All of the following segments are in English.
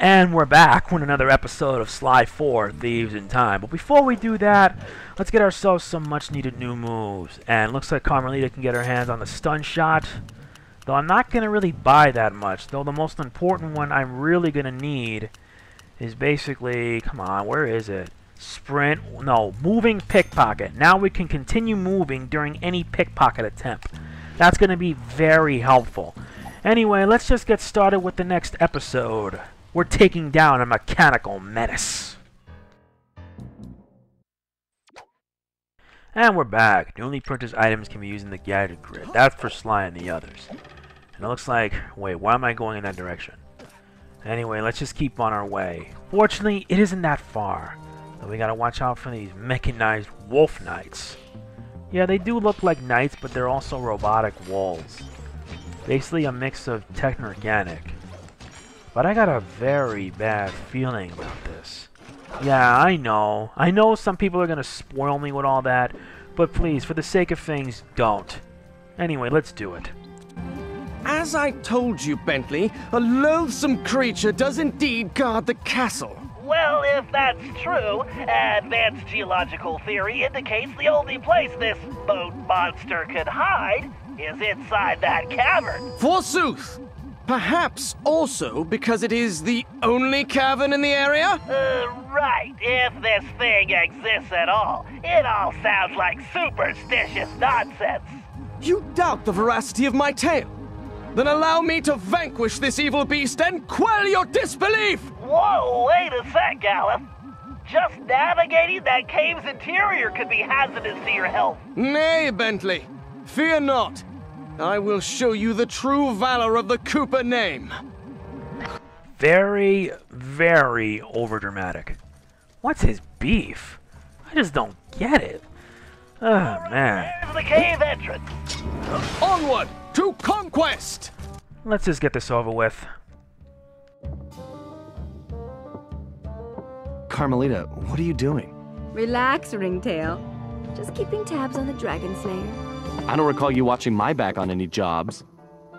And we're back with another episode of Sly 4, Thieves in Time. But before we do that, let's get ourselves some much-needed new moves. And looks like Carmelita can get her hands on the stun shot. Though I'm not going to really buy that much. Though the most important one I'm really going to need is basically... Come on, where is it? Sprint... No, moving pickpocket. Now we can continue moving during any pickpocket attempt. That's going to be very helpful. Anyway, let's just get started with the next episode. We're taking down a mechanical menace. And we're back. The only printer's items can be used in the gadget grid. That's for Sly and the others. And it looks like... Wait, why am I going in that direction? Anyway, let's just keep on our way. Fortunately, it isn't that far. But we gotta watch out for these mechanized wolf knights. Yeah, they do look like knights, but they're also robotic wolves. Basically a mix of tech and organic. But I got a very bad feeling about this. Yeah, I know. I know some people are going to spoil me with all that, but please, for the sake of things, don't. Anyway, let's do it. As I told you, Bentley, a loathsome creature does indeed guard the castle. Well, if that's true, advanced geological theory indicates the only place this boat monster could hide is inside that cavern. Forsooth! Perhaps also because it is the only cavern in the area? Right. If this thing exists at all, it all sounds like superstitious nonsense. You doubt the veracity of my tale? Then allow me to vanquish this evil beast and quell your disbelief! Whoa, wait a sec, Gallup. Just navigating that cave's interior could be hazardous to your health. Nay, Bentley. Fear not. I will show you the true valor of the Koopa name. Very, very overdramatic. What's his beef? I just don't get it. Oh, man. There's the cave entrance. Onward to conquest! Let's just get this over with. Carmelita, what are you doing? Relax, Ringtail. Just keeping tabs on the Dragon Slayer. I don't recall you watching my back on any jobs.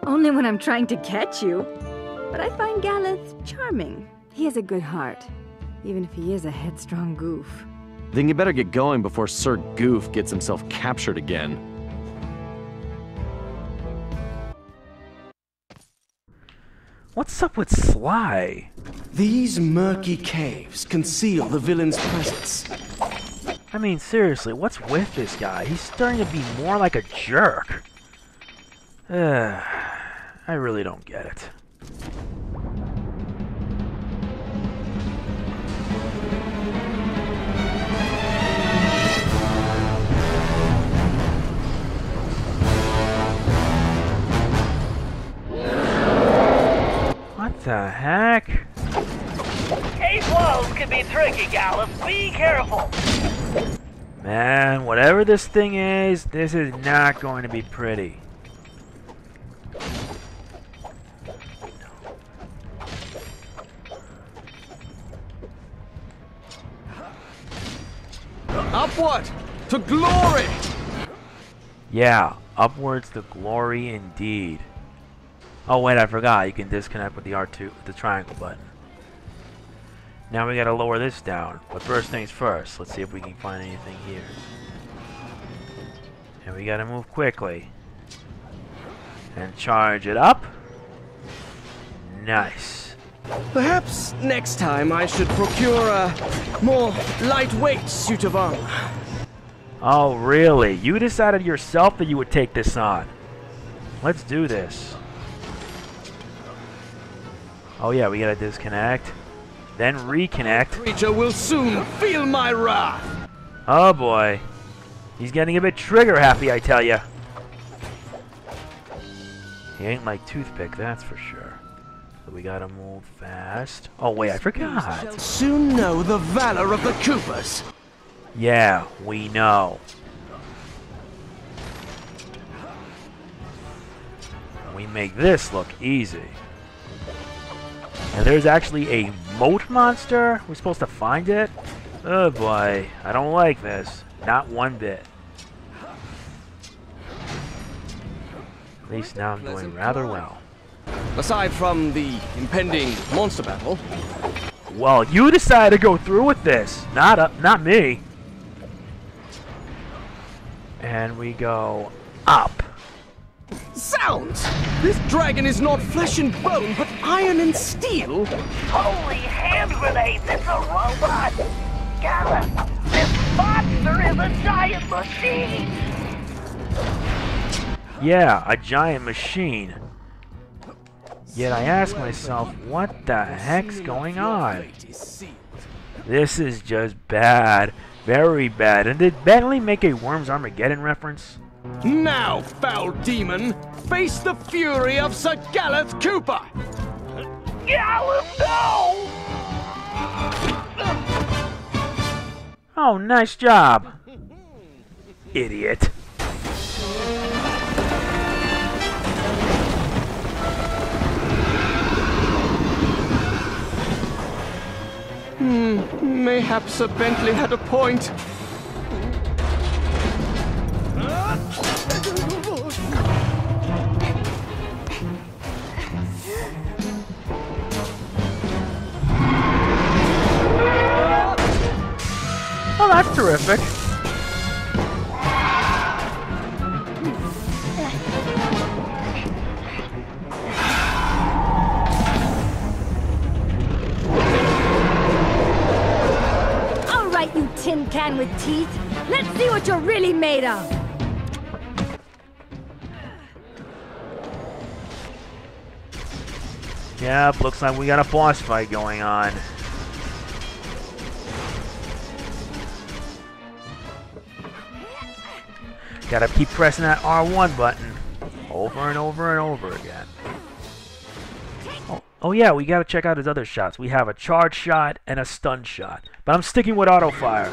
Only when I'm trying to catch you. But I find Galleth charming. He has a good heart, even if he is a headstrong goof. Then you better get going before Sir Goof gets himself captured again. What's up with Sly? These murky caves conceal the villain's presence. I mean, seriously, what's with this guy? He's starting to be more like a jerk. I really don't get it. What the heck? Cave walls can be tricky, Gallup. Be careful. Man, whatever this thing is, this is not going to be pretty. Upward to glory! Yeah, upwards to glory indeed. Oh wait, I forgot. You can disconnect with the R2, the triangle button. Now we gotta lower this down, but first things first, let's see if we can find anything here. And we gotta move quickly. And charge it up. Nice. Perhaps next time I should procure a more lightweight suit of armor. Oh really? You decided yourself that you would take this on. Let's do this. Oh yeah, we gotta disconnect. Then reconnect. The creature will soon feel my wrath. Oh boy, he's getting a bit trigger happy, I tell ya. He ain't like toothpick, that's for sure. So we gotta move fast. Oh wait, I forgot. Soon know the valor of the Koopas. Yeah, we know. We make this look easy. And there's actually a moat monster? We're supposed to find it? Oh boy, I don't like this. Not one bit. At least now I'm doing rather well. Aside from the impending monster battle... Well, you decided to go through with this. Not me. And we go up. Sounds! This dragon is not flesh and bone, but iron and steel. Holy hand grenades, it's a robot! Galleth, this monster is a giant machine! Yeah, a giant machine. Yet I ask myself, what the heck's going on? This is just bad. Very bad. And did Bentley make a Worms Armageddon reference? Now, foul demon, face the fury of Sir Galleth Koopa! Galleth, no! Oh, nice job. Idiot. Mayhap Sir Bentley had a point. Oh, that's terrific. Tin can with teeth. Let's see what you're really made of. Yeah, looks like we got a boss fight going on. Gotta keep pressing that R1 button over and over and over again. Oh yeah, we gotta check out his other shots. We have a charge shot and a stun shot. But I'm sticking with Auto-Fire.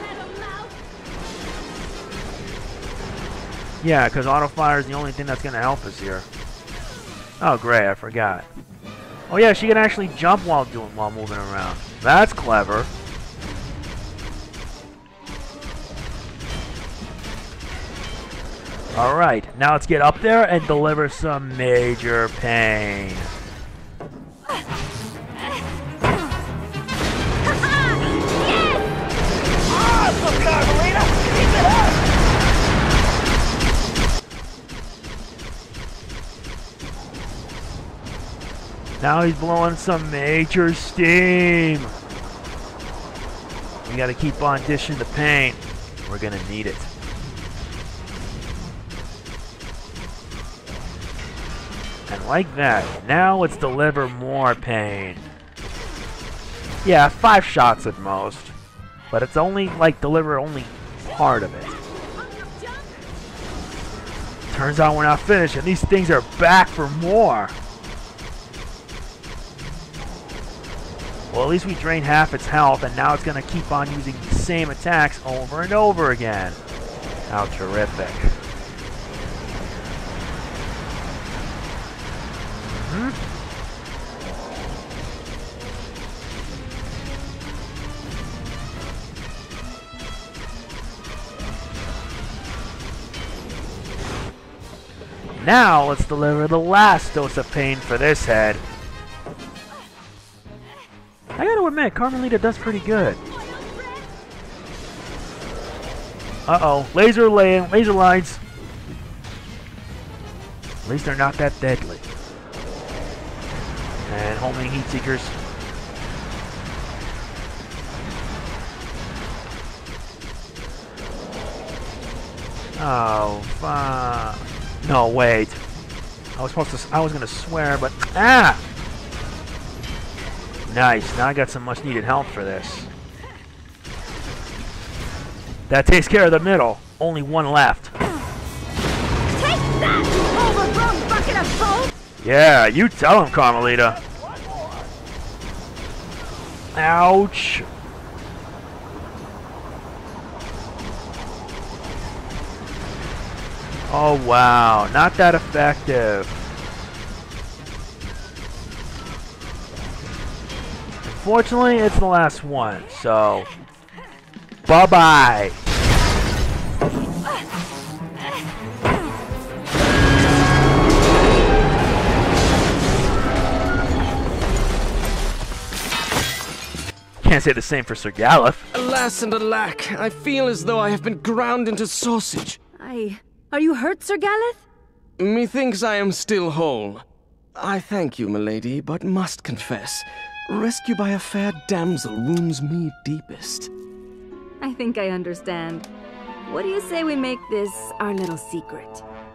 Yeah, because Auto-Fire is the only thing that's gonna help us here. Oh great, I forgot. Oh yeah, she can actually jump while moving around. That's clever. Alright, now let's get up there and deliver some major pain. Carmelita, keep it up! Now he's blowing some major steam. We gotta keep on dishing the paint. We're gonna need it. And like that, now let's deliver more pain. Yeah, 5 shots at most. But it's only, like, deliver only part of it. Turns out we're not finished, and these things are back for more! Well, at least we drained half its health, and now it's gonna keep on using the same attacks over and over again. How terrific. Mm-hmm. Now, let's deliver the last dose of pain for this head. I gotta admit, Carmelita does pretty good. Uh-oh, laser lines. At least they're not that deadly. And homing heat seekers. Oh, fuck. No, wait. I was gonna swear, but ah! Nice. Now I got some much-needed help for this. That takes care of the middle. Only one left. Take that, overgrown bucket of bones! Yeah, you tell him, Carmelita. Ouch. Oh wow, not that effective. Unfortunately, it's the last one, so... Bye-bye! can't say the same for Sir Galleth. Alas and alack, I feel as though I have been ground into sausage. Aye. Are you hurt, Sir Galleth? Methinks I am still whole. I thank you, milady, but must confess, rescue by a fair damsel wounds me deepest. I think I understand. What do you say we make this our little secret?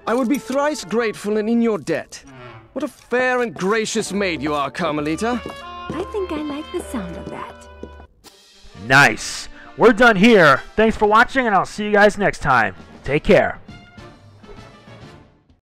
I would be thrice grateful and in your debt. What a fair and gracious maid you are, Carmelita. I think I like the sound of that. Nice. We're done here. Thanks for watching, and I'll see you guys next time. Take care.